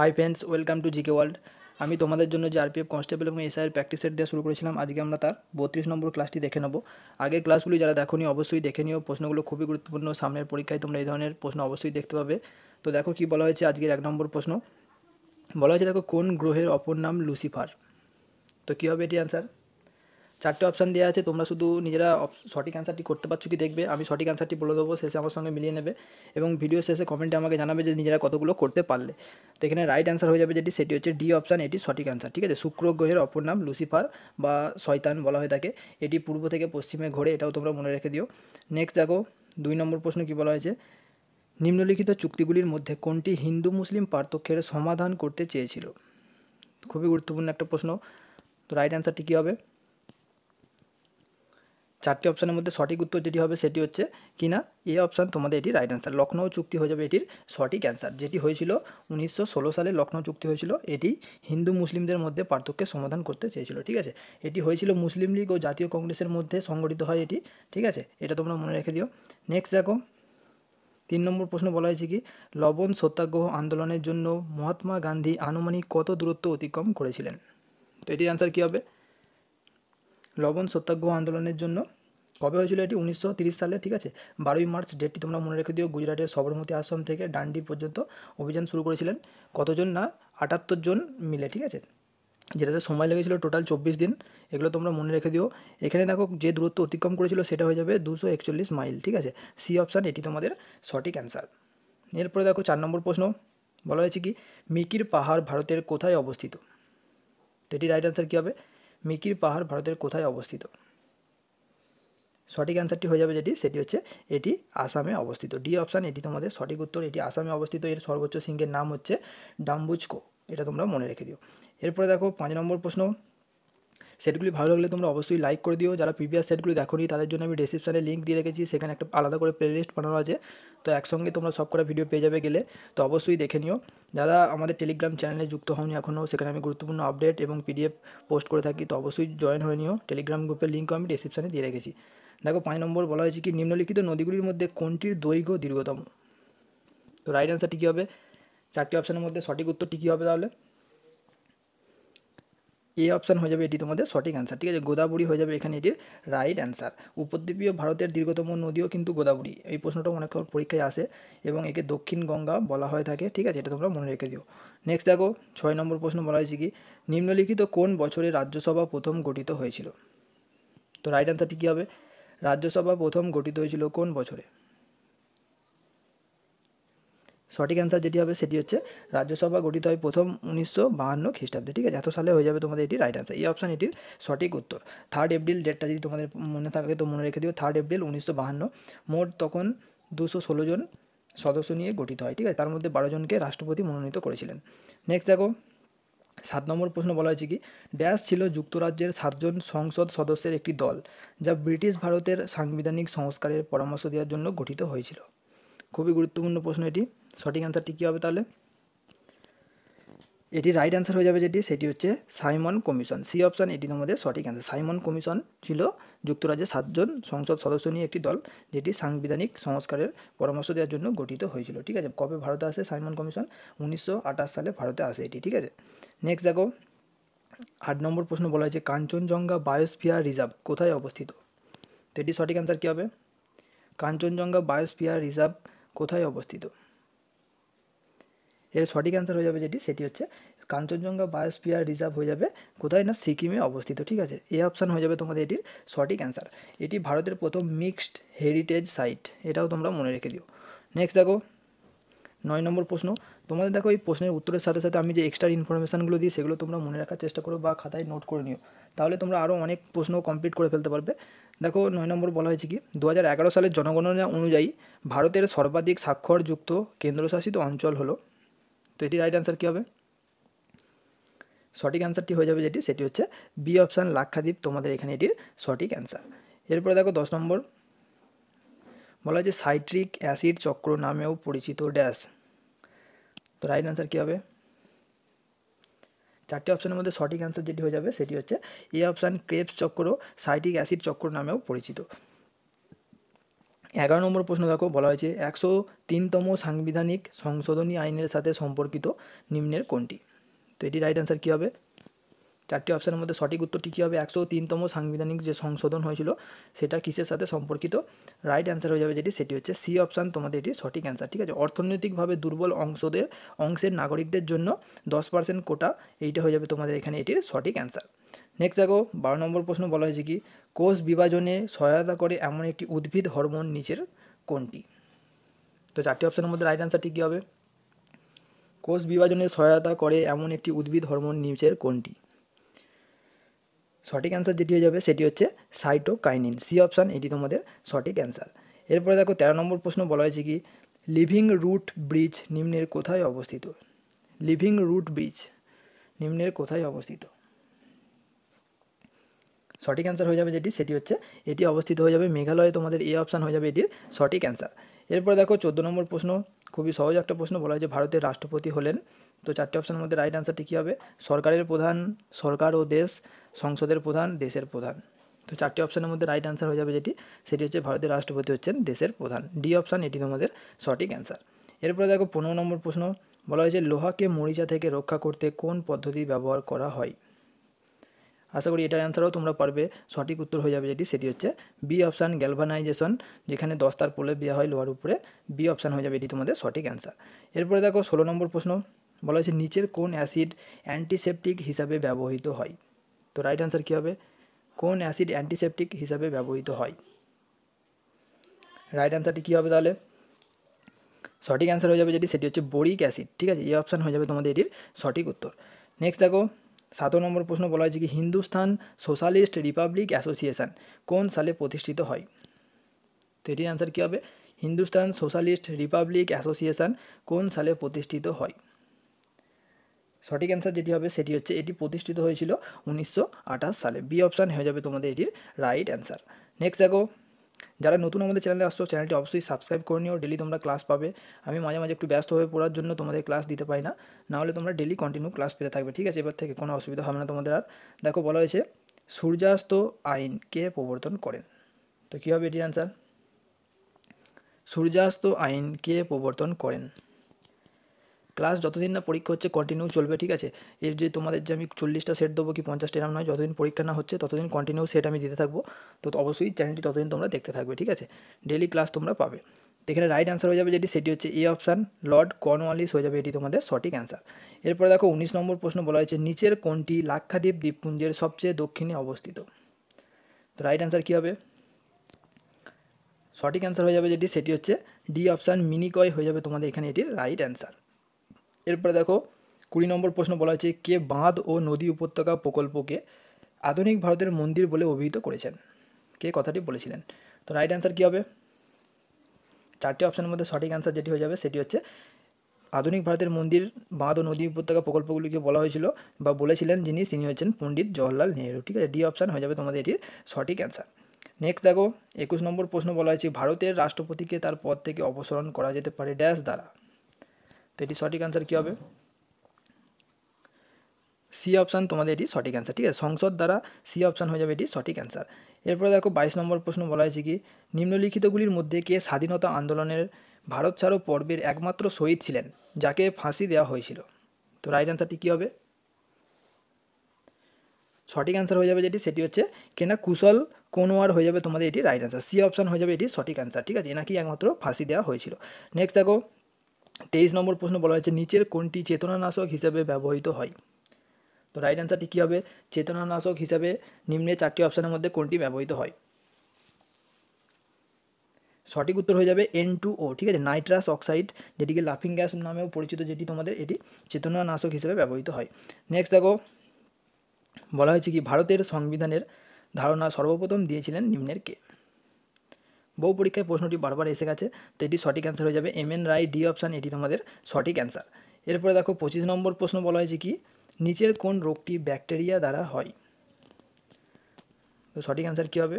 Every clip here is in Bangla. High friends, welcome to GK world. আমি তোমাদের জন্য যে আরপিএফ কনস্টেবল এবং এসআইয়ের প্র্যাকটিস সেট দেওয়া শুরু করেছিলাম, আজকে আমরা তার 32 নম্বর ক্লাসটি দেখে নেব। আগের ক্লাসগুলি যারা দেখোনি অবশ্যই দেখে নিও, প্রশ্নগুলো খুবই গুরুত্বপূর্ণ। সামনের পরীক্ষায় তোমরা এই ধরনের প্রশ্ন অবশ্যই দেখতে পাবে। তো দেখো কি বলা হয়েছে। আজকের 1 নম্বর প্রশ্ন বলা হয়েছে, দেখো কোন গ্রহের অপর নাম লুসিফার। তো কী হবে এটি অ্যান্সার? 4টে অপশান দেওয়া আছে, তোমরা শুধু নিজেরা সঠিক অ্যান্সারটি করতে পারছো কি দেখবে। আমি সঠিক অ্যান্সারটি বলে দেবো, শেষে আমার সঙ্গে মিলিয়ে নেবে এবং ভিডিও শেষে কমেন্টে আমাকে জানাবে যে নিজেরা কতগুলো করতে পারলে। তো এখানে রাইট অ্যান্সার হয়ে যাবে যেটি, সেটি হচ্ছে ডি অপশান, এটি সঠিক অ্যান্সার। ঠিক আছে, শুক্র গ্রহের অপর নাম লুসিফার বা শয়তান বলা হয়ে থাকে। এটি পূর্ব থেকে পশ্চিমে ঘোরে, এটাও তোমরা মনে রেখে দিও। নেক্সট দেখো 2 নম্বর প্রশ্ন কী বলা হয়েছে, নিম্নলিখিত চুক্তিগুলির মধ্যে কোনটি হিন্দু মুসলিম পার্থক্যের সমাধান করতে চেয়েছিল? খুবই গুরুত্বপূর্ণ একটা প্রশ্ন। তো রাইট অ্যান্সারটি কী হবে? 4টে অপশানের মধ্যে সঠিক উত্তর যেটি হবে সেটি হচ্ছে কিনা এ অপশান, তোমাদের এটি রাইট অ্যান্সার। লখনৌ চুক্তি হয়ে যাবে এটির সঠিক অ্যান্সার, যেটি হয়েছিল 1916 সালে লখনৌ চুক্তি হয়েছিল। এটি হিন্দু মুসলিমদের মধ্যে পার্থক্যের সমাধান করতে চেয়েছিল। ঠিক আছে, এটি হয়েছিল মুসলিম লীগ ও জাতীয় কংগ্রেসের মধ্যে সংগঠিত হয় এটি। ঠিক আছে, এটা তোমরা মনে রেখে দিও। নেক্সট দেখো 3 নম্বর প্রশ্ন বলা হয়েছে কি, লবণ সত্যাগ্রহ আন্দোলনের জন্য মহাত্মা গান্ধী আনুমানিক কত দূরত্ব অতিক্রম করেছিলেন? তো এটির অ্যান্সার কী হবে? লবণ সত্যাগ্রহ আন্দোলনের জন্য কবে হয়েছিল এটি? 1930 সালে। ঠিক আছে, 12ই মার্চ ডেটটি তোমরা মনে রেখে দিও। গুজরাটের সবরমতী আশ্রম থেকে ডান্ডি পর্যন্ত অভিযান শুরু করেছিলেন কতজন না 78 জন মিলে। ঠিক আছে, যেটাতে সময় লেগেছিল টোটাল 24 দিন। এগুলো তোমরা মনে রেখে দিও। এখানে দেখো যে দূরত্ব অতিক্রম করেছিল সেটা হয়ে যাবে 241 মাইল। ঠিক আছে, সি অপশান এটি তোমাদের সঠিক অ্যান্সার। এরপরে দেখো 4 নম্বর প্রশ্ন বলা হয়েছে কি, মিকির পাহাড় ভারতের কোথায় অবস্থিত? তো এটি রাইট অ্যান্সার কী হবে? মিকির পাহাড় ভারতের কোথায় অবস্থিত? সঠিক অ্যান্সারটি হয়ে যাবে যেটি, সেটি হচ্ছে এটি আসামে অবস্থিত। ডি অপশান এটি তোমাদের সঠিক উত্তর, এটি আসামে অবস্থিত। এর সর্বোচ্চ শৃঙ্গের নাম হচ্ছে ডাম্বুজকো, এটা তোমরা মনে রেখে দিও। এরপরে দেখো 5 নম্বর প্রশ্ন, সেটগুলি ভালো লাগলে তোমরা অবশ্যই লাইক করে দিও। যারা প্রিভিয়াস সেটগুলি দেখোনি তাদের জন্য আমি ডেসক্রিপশানে লিঙ্ক দিয়ে রেখেছি, সেখানে একটা আলাদা করে প্লেলিস্ট বানানো আছে। তো একসঙ্গে তোমরা সব কটা ভিডিও পেয়ে যাবে গেলে, তো অবশ্যই দেখে নিও। যারা আমাদের টেলিগ্রাম চ্যানেলে যুক্ত হওনি এখনও, সেখানে আমি গুরুত্বপূর্ণ আপডেট এবং পিডিএফ পোস্ট করে থাকি, তো অবশ্যই জয়েন হয়ে নিও। টেলিগ্রাম গ্রুপের লিঙ্কও আমি ডেসক্রিপশানে দিয়ে রেখেছি। দেখো 5 নম্বর বলা হয়েছে কি, নিম্নলিখিত নদীগুলির মধ্যে কোনটির দৈর্ঘ্য দীর্ঘতম? তো রাইট অ্যান্সারটি কী হবে? 4টে অপশানের মধ্যে সঠিক উত্তরটি কী হবে তাহলে? এ অপশান হয়ে যাবে এটি তোমাদের সঠিক অ্যান্সার। ঠিক আছে, গোদাবরি হয়ে যাবে এখানে এটির রাইট অ্যান্সার। উপদ্বীপীয় ভারতের দীর্ঘতম নদীও কিন্তু গোদাবরি। এই প্রশ্নটা অনেক পরীক্ষায় আসে এবং একে দক্ষিণ গঙ্গা বলা হয়ে থাকে। ঠিক আছে, এটা তোমরা মনে রেখে দিও। নেক্সট দেখো 6 নম্বর প্রশ্ন বলা হয়েছে কি, নিম্নলিখিত কোন বছরে রাজ্যসভা প্রথম গঠিত হয়েছিল? তো রাইট অ্যান্সারটি কী হবে? রাজ্যসভা প্রথম গঠিত হয়েছিল কোন বছরে? সঠিক অ্যান্সার যেটি হবে সেটি হচ্ছে রাজ্যসভা গঠিত হয় প্রথম 1952 খ্রিস্টাব্দে। ঠিক আছে, এত সালে হয়ে যাবে তোমাদের এটি রাইট অ্যান্সার। এই অপশান এটির সঠিক উত্তর। 3rd এপ্রিল ডেটটা যদি তোমাদের মনে থাকে তো মনে রেখে দিও, 3rd এপ্রিল 1952। মোট তখন 216 জন সদস্য নিয়ে গঠিত হয়। ঠিক আছে, তার মধ্যে 12 জনকে রাষ্ট্রপতি মনোনীত করেছিলেন। নেক্সট দেখো 7 নম্বর প্রশ্ন বলা হয়েছে কি, ড্যাশ ছিল যুক্তরাজ্যের 7 জন সংসদ সদস্যের একটি দল যা ব্রিটিশ ভারতের সাংবিধানিক সংস্কারের পরামর্শ দেওয়ার জন্য গঠিত হয়েছিল। খুবই গুরুত্বপূর্ণ প্রশ্ন এটি। সঠিক অ্যান্সারটি কী হবে তাহলে? এটি রাইট অ্যান্সার হয়ে যাবে যেটি, সেটি হচ্ছে সাইমন কমিশন। সি অপশান এটি তোমাদের সঠিক অ্যান্সার। সাইমন কমিশন ছিল যুক্তরাজ্যের 7 জন সংসদ সদস্য নিয়ে একটি দল যেটি সাংবিধানিক সংস্কারের পরামর্শ দেওয়ার জন্য গঠিত হয়েছিল। ঠিক আছে, কবে ভারতে আসে সাইমন কমিশন? 1928 সালে ভারতে আসে এটি। ঠিক আছে, নেক্সট দেখো 8 নম্বর প্রশ্ন বলা হয়েছে, কাঞ্চনজঙ্ঘা বায়োস্ফিয়ার রিজার্ভ কোথায় অবস্থিত? তো এটি সঠিক অ্যান্সার কী হবে? কাঞ্চনজঙ্ঘা বায়োস্ফিয়ার রিজার্ভ কোথায় অবস্থিত? এর সঠিক অ্যান্সার হয়ে যাবে যেটি, সেটি হচ্ছে কাঞ্চনজঙ্ঘা বায়োস্ফিয়ার রিজার্ভ হয়ে যাবে কোথায় না সিকিমে অবস্থিত। ঠিক আছে, এ অপশান হয়ে যাবে তোমাদের এটির সঠিক অ্যান্সার। এটি ভারতের প্রথম মিক্সড হেরিটেজ সাইট, এটাও তোমরা মনে রেখে দিও। নেক্সট দেখো 9 নম্বর প্রশ্ন তোমাদের। দেখো এই প্রশ্নের উত্তরের সাথে সাথে আমি যে এক্সট্রা ইনফরমেশানগুলো দিই সেগুলো তোমরা মনে রাখার চেষ্টা করো বা খাতায় নোট করে নিও, তাহলে তোমরা আরও অনেক প্রশ্ন কমপ্লিট করে ফেলতে পারবে। দেখো 9 নম্বর বলা হয়েছে কি, 2011 সালের জনগণনা অনুযায়ী ভারতের সর্বাধিক স্বাক্ষরযুক্ত কেন্দ্রশাসিত অঞ্চল হলো। তো এটি রাইট অ্যান্সার কী হবে? সঠিক অ্যান্সারটি হয়ে যাবে যেটি, সেটি হচ্ছে বি অপশান লাক্ষাদ্বীপ, তোমাদের এখানে এটির সঠিক অ্যান্সার। এরপরে দেখো 10 নম্বর বলা হয়েছে, সাইট্রিক অ্যাসিড চক্র নামেও পরিচিত ড্যাশ। তো রাইট অ্যান্সার কী হবে? 4টে অপশানের মধ্যে সঠিক অ্যান্সার যেটি হয়ে যাবে সেটি হচ্ছে এ অপশান ক্রেবস চক্র, সাইট্রিক অ্যাসিড চক্র নামেও পরিচিত। 11 নম্বর প্রশ্ন দেখো, বলা হয়েছে 103তম সাংবিধানিক সংশোধনী আইনের সাথে সম্পর্কিত নিম্নের কোনটি? তো এটি রাইট অ্যান্সার কী হবে? চারটি অপশানের মধ্যে সঠিক উত্তরটি কী হবে? 103তম সাংবিধানিক যে সংশোধন হয়েছিল সেটা কিসের সাথে সম্পর্কিত? রাইট অ্যান্সার হয়ে যাবে যেটি, সেটি হচ্ছে সি অপশান, তোমাদের এটি সঠিক অ্যান্সার। ঠিক আছে, অর্থনৈতিকভাবে দুর্বল অংশের নাগরিকদের জন্য 10% কোটা, এইটা হয়ে যাবে তোমাদের এখানে এটির সঠিক অ্যান্সার। নেক্সট দেখো, 12 নম্বর প্রশ্ন বলা হয়েছে কি, কোষ বিভাজনে সহায়তা করে এমন একটি উদ্ভিদ হরমোন নিচের কোনটি? তো চারটি অপশানের মধ্যে রাইট অ্যান্সারটি কী হবে? কোষ বিভাজনে সহায়তা করে এমন একটি উদ্ভিদ হরমোন নিচের কোনটি? সঠিক অ্যান্সার যেটি হয়ে যাবে সেটি হচ্ছে সাইটোকাইনিন, সি অপশান, এটি তোমাদের সঠিক অ্যান্সার। এরপরে দেখো, 13 নম্বর প্রশ্ন বলা হয়েছে কি, লিভিং রুট ব্রিজ নিম্নের কোথায় অবস্থিত? লিভিং রুট ব্রিজ নিম্নের কোথায় অবস্থিত? সঠিক অ্যান্সার হয়ে যাবে যেটি, সেটি হচ্ছে এটি অবস্থিত হয়ে যাবে মেঘালয়ে, তোমাদের এ অপশান হয়ে যাবে এটির সঠিক অ্যান্সার। এরপরে দেখো, 14 নম্বর প্রশ্ন, খুবই সহজ একটা প্রশ্ন, বলা হয়েছে ভারতের রাষ্ট্রপতি হলেন, তো চারটি অপশানের মধ্যে রাইট অ্যান্সারটি কী হবে? সরকারের প্রধান, সরকার ও দেশ, সংসদের প্রধান, দেশের প্রধান। তো চারটি অপশানের মধ্যে রাইট অ্যান্সার হয়ে যাবে যেটি, সেটি হচ্ছে ভারতের রাষ্ট্রপতি হচ্ছেন দেশের প্রধান, ডি অপশান, এটি তোমাদের সঠিক অ্যান্সার। এরপরে দেখো, 15 নম্বর প্রশ্ন বলা হয়েছে, লোহাকে মরিচা থেকে রক্ষা করতে কোন পদ্ধতি ব্যবহার করা হয়? আশা করি এটার অ্যান্সারও তোমরা পারবে, সঠিক উত্তর হয়ে যাবে যেটি, সেটি হচ্ছে বি অপশান, গ্যালভানাইজেশন, যেখানে 10 তার প্রলেপ দেওয়া হয় লোহার উপরে, বি অপশান হয়ে যাবে এটি তোমাদের সঠিক অ্যান্সার। এরপরে দেখো, 16 নম্বর প্রশ্ন বলা হয়েছে, নিচের কোন অ্যাসিড অ্যান্টিসেপটিক হিসাবে ব্যবহৃত হয়? তো রাইট অ্যান্সার কী হবে? কোন অ্যাসিড অ্যান্টিসেপটিক হিসাবে ব্যবহৃত হয়? রাইট অ্যান্সারটি কী হবে তাহলে? সঠিক অ্যান্সার হয়ে যাবে যেটি, সেটি হচ্ছে বোরিক অ্যাসিড। ঠিক আছে, এই অপশান হয়ে যাবে তোমাদের এটির সঠিক উত্তর। নেক্সট দেখো, 17 নম্বর প্রশ্ন বলা হয়েছে কি, হিন্দুস্তান সোশ্যালিস্ট রিপাবলিক অ্যাসোসিয়েশন কোন সালে প্রতিষ্ঠিত হয়? তো এটির অ্যান্সার কী হবে? হিন্দুস্তান সোশ্যালিস্ট রিপাবলিক অ্যাসোসিয়েশন কোন সালে প্রতিষ্ঠিত হয়? সঠিক অ্যান্সার যেটি হবে সেটি হচ্ছে এটি প্রতিষ্ঠিত হয়েছিল 1928 সালে, বি অপশান হয়ে যাবে তোমাদের এটির রাইট অ্যান্সার। নেক্সট দেখো, যারা নতুন আমাদের চ্যানেলে আসছো, চ্যানেলটি অবশ্যই সাবস্ক্রাইব করে নিও, ডেলি তোমরা ক্লাস পাবে। আমি মাঝে মাঝে একটু ব্যস্ত হয়ে পড়ার জন্য তোমাদের ক্লাস দিতে পারি না, নাহলে তোমরা ডেলি কন্টিনিউ ক্লাস পেতে থাকবে। ঠিক আছে, এবার থেকে কোনো অসুবিধা হবে না তোমাদের আর। দেখো, বলা হয়েছে সূর্যাস্ত আইন কে প্রবর্তন করেন? তো কী হবে এটির অ্যান্সার? সূর্যাস্ত আইন কে প্রবর্তন করেন? ক্লাস যতদিন না পরীক্ষা হচ্ছে কন্টিনিউ চলবে। ঠিক আছে, এর যে তোমাদের যে আমি 40টা সেট দেবো কি 50টা, এরকম নয়, যতদিন পরীক্ষা না হচ্ছে ততদিন কন্টিনিউ সেট আমি দিতে থাকবো। তো অবশ্যই চ্যানেলটি ততদিন তোমরা দেখতে থাকবে। ঠিক আছে, ডেলি ক্লাস তোমরা পাবে। এখানে রাইট অ্যান্সার হয়ে যাবে যেটি, সেটি হচ্ছে এ অপশান, লর্ড কর্নওয়ালিস হয়ে যাবে এটি তোমাদের সঠিক অ্যান্সার। এরপরে দেখো, 19 নম্বর প্রশ্ন বলা হয়েছে, নিচের কোনটি লাক্ষাদ্বীপ দ্বীপপুঞ্জের সবচেয়ে দক্ষিণে অবস্থিত? তো রাইট অ্যান্সার কী হবে? সঠিক অ্যান্সার হয়ে যাবে যেটি, সেটি হচ্ছে ডি অপশান, মিনিকয় হয়ে যাবে তোমাদের এখানে এটির রাইট অ্যান্সার। এরপরে দেখো, 20 নম্বর প্রশ্ন বলা হয়েছে, কে বাঁধ ও নদী উপত্যকা প্রকল্পকে আধুনিক ভারতের মন্দির বলে অভিহিত করেছেন? কে কথাটি বলেছিলেন? তো রাইট অ্যান্সার কী হবে? চারটি অপশানের মধ্যে সঠিক অ্যান্সার যেটি হয়ে যাবে সেটি হচ্ছে আধুনিক ভারতের মন্দির, বাঁধ ও নদী উপত্যকা প্রকল্পগুলিকে বলা হয়েছিল বা বলেছিলেন যিনি, তিনি হচ্ছেন পণ্ডিত জওহরলাল নেহরু। ঠিক আছে, ডি অপশান হয়ে যাবে তোমাদের এটির সঠিক অ্যান্সার। নেক্সট দেখো, 21 নম্বর প্রশ্ন বলা হয়েছে, ভারতের রাষ্ট্রপতিকে তার পদ থেকে অপসারণ করা যেতে পারে ড্যাশ দ্বারা। তো এটি সঠিক অ্যান্সার কী হবে? সি অপশান তোমাদের এটি সঠিক অ্যান্সার। ঠিক আছে, সংসদ দ্বারা, সি অপশান হয়ে যাবে এটি সঠিক অ্যান্সার। এরপরে দেখো, 22 নম্বর প্রশ্ন বলা হয়েছে কি, নিম্নলিখিতগুলির মধ্যে কে স্বাধীনতা আন্দোলনের ভারত ছাড়ো পর্বের একমাত্র শহীদ ছিলেন যাকে ফাঁসি দেওয়া হয়েছিল? তো রাইট অ্যান্সারটি কী হবে? সঠিক অ্যান্সার হয়ে যাবে যেটি, সেটি হচ্ছে কেনা কুশল কোনোয়ার হয়ে যাবে তোমাদের এটি রাইট অ্যান্সার, সি অপশান হয়ে যাবে এটি সঠিক অ্যান্সার। ঠিক আছে, এনাকেই একমাত্র ফাঁসি দেওয়া হয়েছিল। নেক্সট দেখো, 23 নম্বর প্রশ্ন বলা হয়েছে, নিচের কোনটি চেতনানাশক হিসাবে ব্যবহৃত হয়? তো রাইট অ্যান্সারটি কী হবে? চেতনানাশক হিসাবে নিম্নে চারটি অপশানের মধ্যে কোনটি ব্যবহৃত হয়? সঠিক উত্তর হয়ে যাবে N2O। ঠিক আছে, নাইট্রাস অক্সাইড, যেটিকে লাফিং গ্যাস নামেও পরিচিত, যেটি তোমাদের এটি চেতনানাশক হিসেবে ব্যবহৃত হয়। নেক্সট দেখো, বলা হয়েছে কি, ভারতের সংবিধানের ধারণা সর্বপ্রথম দিয়েছিলেন নিম্নের কে? বহু পরীক্ষায় প্রশ্নটি বারবার এসে গেছে। তো এটি সঠিক অ্যান্সার হয়ে যাবে MN রায়, ডি অপশান, এটি তোমাদের সঠিক অ্যান্সার। এরপরে দেখো, 25 নম্বর প্রশ্ন বলা হয়েছে কি, নিচের কোন রোগটি ব্যাকটেরিয়া দ্বারা হয়? তো সঠিক অ্যান্সার কী হবে?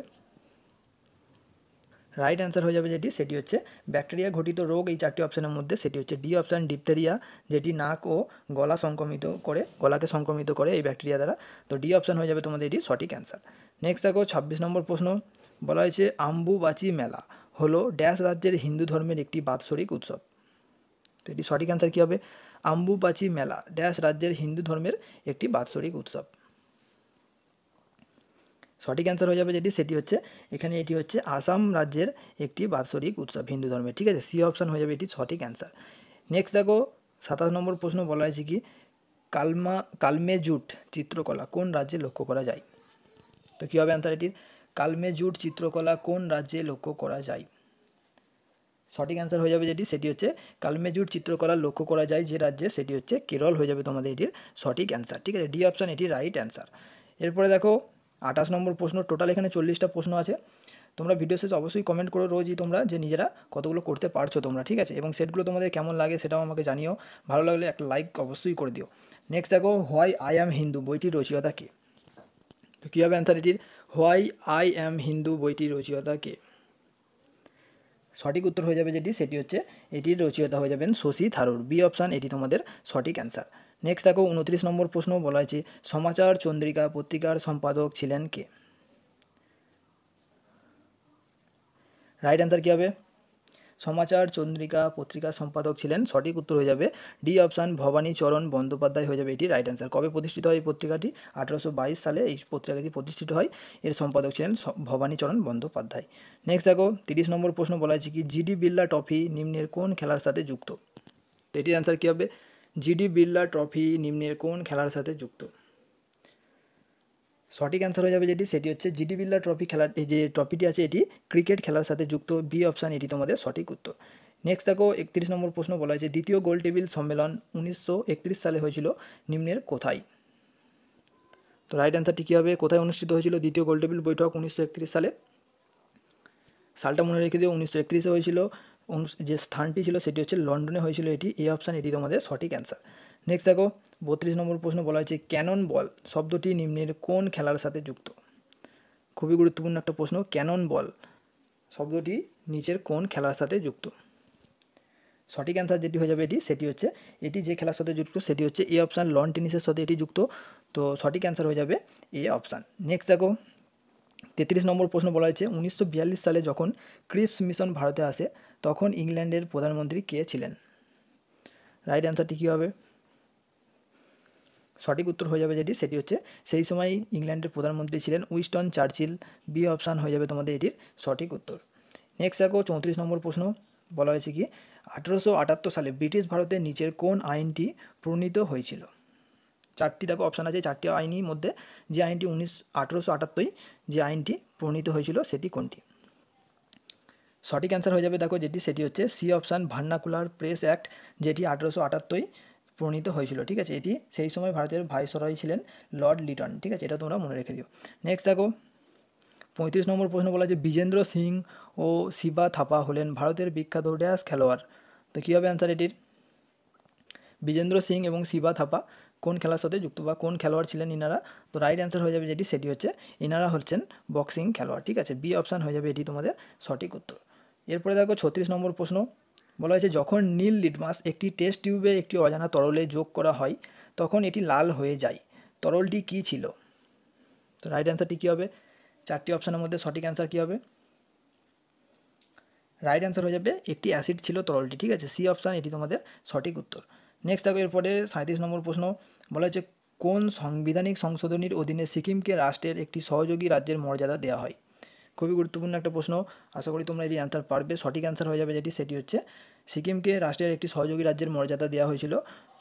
রাইট অ্যান্সার হয়ে যাবে যেটি, সেটি হচ্ছে ব্যাকটেরিয়া ঘটিত রোগ, এই চারটি অপশানের মধ্যে সেটি হচ্ছে ডি অপশান, ডিপথেরিয়া, যেটি নাক ও গলা সংক্রমিত করে, গলাকে সংক্রমিত করে এই ব্যাকটেরিয়া দ্বারা। তো ডি অপশান হয়ে যাবে তোমাদের এটি সঠিক অ্যান্সার। নেক্সট দেখো, 26 নম্বর প্রশ্ন বলা হয়েছে, আম্বুবাচি মেলা হলো ড্যাশ রাজ্যের হিন্দু ধর্মের একটি বাৎসরিক উৎসব। তো এটি সঠিক অ্যান্সার কী হবে? আম্বুবাচি মেলা ড্যাশ রাজ্যের হিন্দু ধর্মের একটি বাৎসরিক উৎসব। সঠিক অ্যান্সার হয়ে যাবে যেটি, সেটি হচ্ছে এখানে এটি হচ্ছে আসাম রাজ্যের একটি বাৎসরিক উৎসব হিন্দু ধর্মের। ঠিক আছে, সি অপশান হয়ে যাবে এটি সঠিক অ্যান্সার। নেক্সট দেখো 27 নম্বর প্রশ্ন বলা হয়েছে কি কালমেজুট চিত্রকলা কোন রাজ্যে লক্ষ্য করা যায়? তো কী হবে অ্যান্সার এটির? কালমেজুট চিত্রকলা কোন রাজ্যে লক্ষ্য করা যায়? সঠিক অ্যান্সার হয়ে যাবে যেটি, সেটি হচ্ছে কালমেজুট চিত্রকলা লক্ষ্য করা যায় যে রাজ্যে সেটি হচ্ছে কেরল হয়ে যাবে তোমাদের এটির সঠিক অ্যান্সার। ঠিক আছে, ডি অপশান এটি রাইট অ্যান্সার। এরপরে দেখো 28 নম্বর প্রশ্ন। টোটাল এখানে 40টা প্রশ্ন আছে। তোমরা ভিডিও শেষে অবশ্যই কমেন্ট করো রোজই তোমরা যে নিজেরা কতগুলো করতে পারছো তোমরা। ঠিক আছে, এবং সেটগুলো তোমাদের কেমন লাগে সেটাও আমাকে জানিও। ভালো লাগলে একটা লাইক অবশ্যই করে দিও। নেক্সট দেখো হোয়াই আই অ্যাম হিন্দু বইটির রচয়িতা কে? তো কী হবে অ্যান্সার এটির? হোয়াই আই অ্যাম হিন্দু বইটির রচয়িতা কে? সঠিক উত্তর হয়ে যাবে যেটি, সেটি হচ্ছে এটির রচয়িতা হয়ে যাবেন শশী থারুর। বি অপশান এটি তোমাদের সঠিক অ্যান্সার। নেক্সট দেখো 29 নম্বর প্রশ্ন বলা হয়েছে সমাচার চন্দ্রিকা পত্রিকার সম্পাদক ছিলেন কে? রাইট অ্যান্সার কী হবে? সমাচার চন্দ্রিকা পত্রিকার সম্পাদক ছিলেন সঠিক উত্তর হয়ে যাবে ডি অপশান ভবানীচরণ বন্দ্যোপাধ্যায় হয়ে যাবে এটি রাইট অ্যান্সার। কবে প্রতিষ্ঠিত হয় এই পত্রিকাটি? 1822 সালে এই পত্রিকাটি প্রতিষ্ঠিত হয়। এর সম্পাদক ছিলেন ভবানীচরণ বন্দ্যোপাধ্যায়। নেক্সট দেখো 30 নম্বর প্রশ্ন বলা হয়েছে কি জিডি বিড়লা ট্রফি নিম্নের কোন খেলার সাথে যুক্ত? তো এটির অ্যান্সার কী হবে? জিডি বিড়লা ট্রফি নিম্নের কোন খেলার সাথে যুক্ত? সঠিক অ্যান্সার হয়ে যাবে যেটি, সেটি হচ্ছে জিডি বিড়লা ট্রফি খেলার যে ট্রফিটি আছে এটি ক্রিকেট খেলার সাথে যুক্ত। বি অপশান এটি তোমাদের সঠিক উত্তর। নেক্সট দেখো 31 নম্বর প্রশ্ন বলা হয়েছে দ্বিতীয় গোলটেবিল সম্মেলন 1931 সালে হয়েছিল নিম্নের কোথায়? তো রাইট অ্যান্সারটি কী হবে? কোথায় অনুষ্ঠিত হয়েছিল দ্বিতীয় গোলটেবিল বৈঠক 1931 সালে? সালটা মনে রেখে দিও, 1931-এ হয়েছিল। যে স্থানটি ছিল সেটি হচ্ছে লন্ডনে হয়েছিল এটি। এ অপশান এটি তোমাদের সঠিক অ্যান্সার। নেক্সট দেখো 32 নম্বর প্রশ্ন বলা হয়েছে ক্যানন বল শব্দটি নিম্নের কোন খেলার সাথে যুক্ত? খুবই গুরুত্বপূর্ণ একটা প্রশ্ন। ক্যানন বল শব্দটি নিচের কোন খেলার সাথে যুক্ত? সঠিক অ্যান্সার যেটি হয়ে যাবে এটি, সেটি হচ্ছে এটি যে খেলার সাথে যুক্ত সেটি হচ্ছে এ অপশান লন টেনিসের সাথে এটি যুক্ত। তো সঠিক অ্যান্সার হয়ে যাবে এ অপশান। নেক্সট দেখো 33 নম্বর প্রশ্ন বলা হয়েছে 1942 সালে যখন ক্রিপস মিশন ভারতে আসে তখন ইংল্যান্ডের প্রধানমন্ত্রী কে ছিলেন? রাইট অ্যান্সারটি কী হবে? সঠিক উত্তর হয়ে যাবে যেটি, সেটি হচ্ছে সেই সময় ইংল্যান্ডের প্রধানমন্ত্রী ছিলেন উইনস্টন চার্চিল। বি অপশান হয়ে যাবে তোমাদের এটির সঠিক উত্তর। নেক্সট দেখো 34 নম্বর প্রশ্ন বলা হয়েছে কি 1878 সালে ব্রিটিশ ভারতে নিচের কোন আইনটি প্রণীত হয়েছিল? চারটি দেখো অপশান আছে, চারটি আইনের মধ্যে যে আইনটি 1878 যে আইনটি প্রণীত হয়েছিল সেটি কোনটি? সঠিক অ্যান্সার হয়ে যাবে দেখো যেটি, সেটি হচ্ছে C option vernacular press act যেটি 1878 প্রণীত হয়েছিল। ঠিক আছে, এটি সেই সময় ভারতের ভাইসরয় ছিলেন লর্ড লিটন। ঠিক আছে, এটা তোমরা মনে রেখে দিও। নেক্সট দেখো 35 নম্বর প্রশ্ন বলা হয়েছে বিজেন্দ্র সিং ও শিবা থাপা হলেন ভারতের বিখ্যাত ড্যাশ খেলোয়াড়। তো কী হবে অ্যান্সার এটির? বিজেন্দ্র সিং এবং শিবা থাপা কোন খেলার সাথে যুক্ত বা কোন খেলোয়াড় ছিলেন ইনারা? তো রাইট অ্যান্সার হয়ে যাবে যেটি, সেটি হচ্ছে ইনারা হচ্ছেন বক্সিং খেলোয়াড়। ঠিক আছে, বি অপশান হয়ে যাবে এটি তোমাদের সঠিক উত্তর। এরপরে দেখো 36 নম্বর প্রশ্ন বলা হয়েছে যখন নীল লিটমাস একটি টেস্ট টিউবে একটি অজানা তরলে যোগ করা হয় তখন এটি লাল হয়ে যায়, তরলটি কী ছিল? তো রাইট অ্যান্সারটি কী হবে? চারটি অপশানের মধ্যে সঠিক অ্যান্সার কী হবে? রাইট অ্যান্সার হয়ে যাবে একটি অ্যাসিড ছিল তরলটি। ঠিক আছে, সি অপশান এটি তোমাদের সঠিক উত্তর। নেক্সট দেখো এরপরে 37 নম্বর প্রশ্ন বলা হয়েছে কোন সাংবিধানিক সংশোধনীর অধীনে সিকিমকে রাষ্ট্রের একটি সহযোগী রাজ্যের মর্যাদা দেওয়া হয়? খুবই গুরুত্বপূর্ণ একটা প্রশ্ন, আশা করি তোমরা এটি অ্যান্সার পারবে। সঠিক অ্যান্সার হয়ে যাবে যেটি, সেটি হচ্ছে সিকিমকে রাষ্ট্রের একটি সহযোগী রাজ্যের মর্যাদা দেওয়া হয়েছিল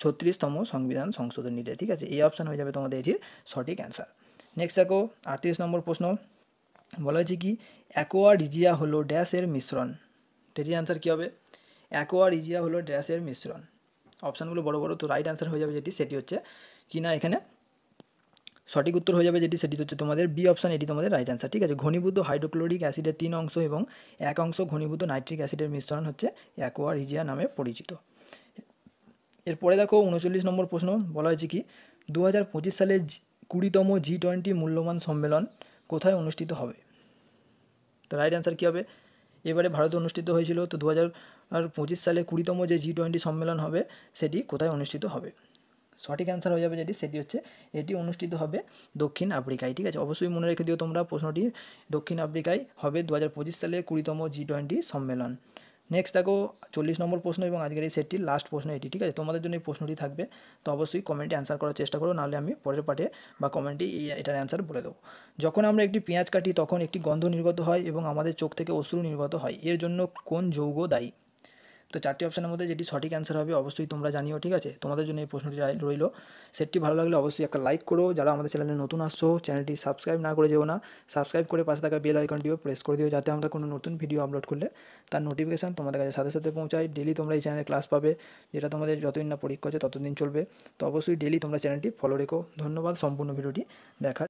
36তম সংবিধান সংশোধনীতে। ঠিক আছে, এই অপশান হয়ে যাবে তোমাদের এটির সঠিক অ্যান্সার। নেক্সট দেখো 38 নম্বর প্রশ্ন বলা হয়েছে কি অ্যাকোয়া রিজিয়া হলো ড্যাশের মিশ্রণ? এটির অ্যান্সার কী হবে? অ্যাকোয়া রিজিয়া হলো ড্যাশের মিশ্রণ। অপশানগুলো বড় বড়। তো রাইট অ্যান্সার হয়ে যাবে যেটি, সেটি হচ্ছে কি না এখানে সঠিক উত্তর হয়ে যাবে যেটি, সেটি হচ্ছে তোমাদের বি অপশান এটি তোমাদের রাইট অ্যান্সার। ঠিক আছে, ঘনীভূত হাইড্রোক্লোরিক অ্যাসিডের 3 অংশ এবং 1 অংশ ঘনীভূত নাইট্রিক অ্যাসিডের মিশ্রণ হচ্ছে অ্যাকোয়া রিজিয়া নামে পরিচিত। এরপরে দেখো 39 নম্বর প্রশ্ন বলা হয়েছে কি 2025 সালে 20তম G20 মূল্যবান সম্মেলন কোথায় অনুষ্ঠিত হবে? তো রাইট অ্যান্সার কী হবে? এবারে ভারতে অনুষ্ঠিত হয়েছিল। তো 2025 সালে 20তম যে G20 সম্মেলন হবে সেটি কোথায় অনুষ্ঠিত হবে? সঠিক অ্যান্সার হয়ে যাবে যেটি, সেটি হচ্ছে এটি অনুষ্ঠিত হবে দক্ষিণ আফ্রিকায়। ঠিক আছে, অবশ্যই মনে রেখে দিও তোমরা প্রশ্নটি, দক্ষিণ আফ্রিকায় হবে 2025 সালে 20তম G20 সম্মেলন। নেক্সট দেখো 40 নম্বর প্রশ্ন এবং আজকের এই সেটটির লাস্ট প্রশ্ন এটি। ঠিক আছে, তোমাদের জন্য এই প্রশ্নটি থাকবে, তো অবশ্যই কমেন্টে অ্যান্সার করার চেষ্টা করো, নাহলে আমি পরের পাঠে বা কমেন্টে এটার অ্যান্সার বলে দেবো। যখন আমরা একটি পেঁয়াজ কাটি তখন একটি গন্ধ নির্গত হয় এবং আমাদের চোখ থেকে অশ্রু নির্গত হয়, এর জন্য কোন যৌগ দায়ী? তো চারটি অপশানের মধ্যে যেটি সঠিক অ্যান্সার হবে অবশ্যই তোমরা জানিও। ঠিক আছে, তোমাদের জন্য এই প্রশ্নটি রইল। সেটটি ভালো লাগলে অবশ্যই একটা লাইক করো, যারা আমাদের চ্যানেলে নতুন আসছো চ্যানেলটি সাবস্ক্রাইব না করে যেও না, সাবস্ক্রাইব করে পাশে থাকা বেল আইকনটিও প্রেস করে দিও, যাতে আমরা কোনো নতুন ভিডিও আপলোড করলে তার নোটিফিকেশান তোমাদের কাছে সাথে সাথে পৌঁছায়। ডেলি তোমরা এই চ্যানেলে ক্লাস পাবে, যেটা তোমাদের যতদিন না পরীক্ষা হচ্ছে ততদিন চলবে, তো অবশ্যই ডেলি তোমরা চ্যানেলটি ফলো রেখো। ধন্যবাদ সম্পূর্ণ ভিডিওটি দেখার।